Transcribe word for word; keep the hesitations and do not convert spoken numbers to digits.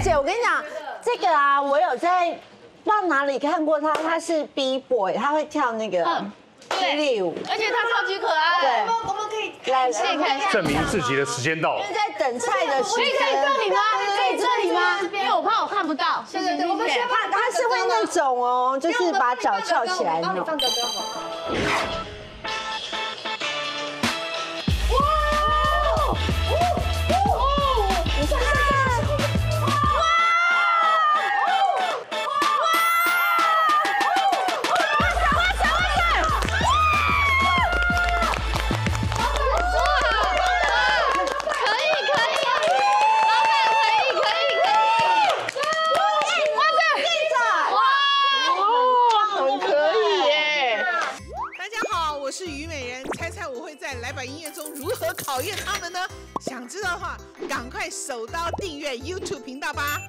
而且我跟你讲，这个啊，我有在不知道哪里看过他，他是 B boy， 他会跳那个霹雳舞，而且他超级可爱。对，我们可以来看一下，证明自己的时间到了。因为在等菜的时间。可以在这里吗？可以这里吗？因为我怕我看不到。对对对，我们先把他是会那种哦，就是把脚翘起来那种。 考验他们呢？想知道的话，赶快手刀订阅 YouTube 频道吧！